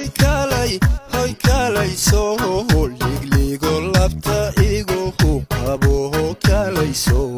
هاي كالي سو ليغ ليغ لابتا إيغو هو أبو هو كالي سو